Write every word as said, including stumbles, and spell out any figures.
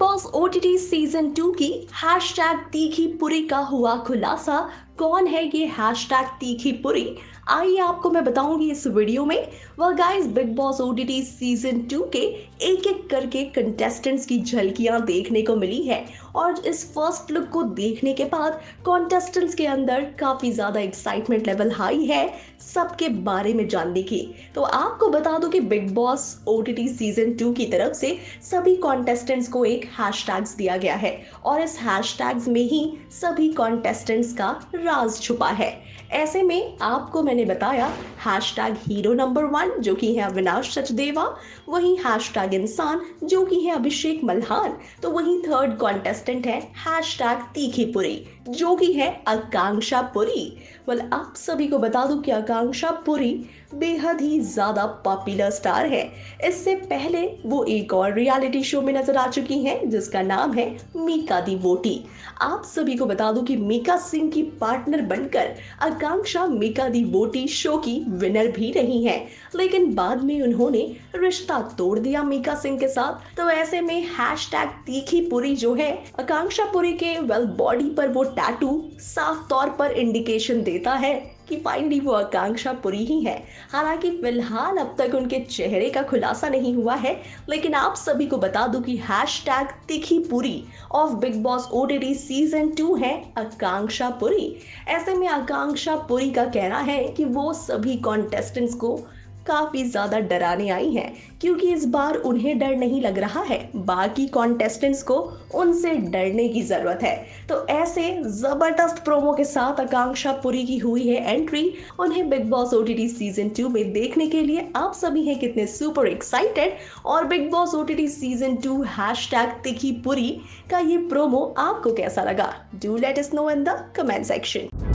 Boss OTT season two की hashtag तीखी पुरी का हुआ खुलासा। कौन है ये हैशटैग तीखी पुरी, आइए आपको मैं बताऊंगी इस वीडियो में। वह guys Bigg Boss OTT season two के एक एक करके कंटेस्टेंट्स की झलकियां देखने को मिली है और इस फर्स्ट लुक को देखने के बाद कंटेस्टेंट्स के अंदर काफ़ी ज़्यादा एक्साइटमेंट लेवल हाई है सबके बारे में जानने की। तो आपको बता दूं कि Bigg Boss OTT season two की तरफ से सभी कॉन्टेस्टेंट्स को एक हैशटैग्स दिया गया है और इस हैशटैग्स में ही सभी कॉन्टेस्टेंट्स का राज छुपा है। ऐसे में आपको मैंने बताया हैशटैग हीरो नंबर वन जो कि है अविनाश सचदेवा, वहीं हैशटैग इंसान जो कि है अभिषेक मल्हान, तो वहीं थर्ड कॉन्टेस्टेंट है हैशटैग तीखी पुरी जो कि है आकांक्षा पुरी। वेल आप सभी को बता दूं कि आकांक्षा पुरी बेहद ही ज़्यादा पॉपुलर स्टार है। इससे पहले वो एक और रियलिटी शो में नजर आ चुकी हैं जिसका नाम है मीका दी वोटी। आप सभी को बता दूं कि मीका सिंह की पार्टनर बनकर आकांक्षा मीका दी वोटी शो की विनर भी रही हैं, लेकिन बाद में उन्होंने रिश्ता तोड़ दिया मीका सिंह के साथ। तो ऐसे में हैशटैग तीखी पुरी जो है आकांक्षा पुरी के वेल बॉडी पर वो टैटू साफ तौर पर इंडिकेशन देता है कि फाइनली वो आकांक्षा पुरी ही है। हालांकि फिलहाल अब तक उनके चेहरे का खुलासा नहीं हुआ है, लेकिन आप सभी को बता दूं कि हैशटैग तीखी Puri of Bigg Boss OTT season two है आकांक्षा पुरी। ऐसे में आकांक्षा पुरी का कहना है कि वो सभी कॉन्टेस्टेंट्स को काफ़ी ज़्यादा डराने आई हैं क्योंकि इस बार उन्हें डर नहीं लग रहा है, बाकी कॉन्टेस्टेंट्स को उनसे डरने की ज़रूरत है। तो ऐसे ज़बरदस्त प्रोमो के साथ आकांक्षा पुरी की हुई है एंट्री। उन्हें Bigg Boss OTT season two में देखने के लिए आप सभी हैं कितने सुपर एक्साइटेड, और Bigg Boss OTT season two hashtag तीखी पुरी का ये प्रोमो आपको कैसा लगा, do let us know in the comment section.